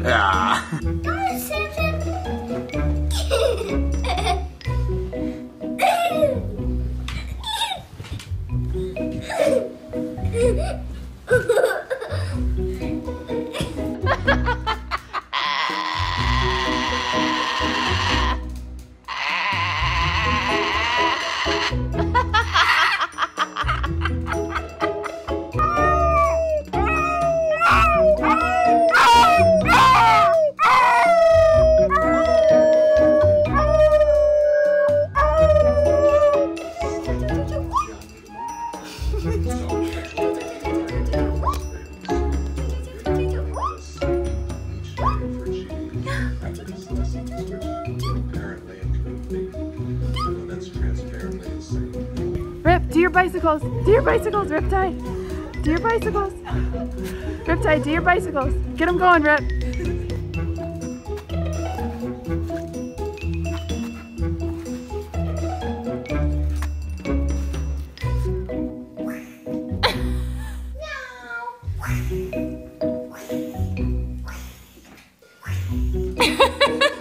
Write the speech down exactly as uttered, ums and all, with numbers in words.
Yeah. Rip, do your bicycles, do your bicycles, Riptide, do your bicycles, Riptide, do your bicycles, get them going, Rip. No.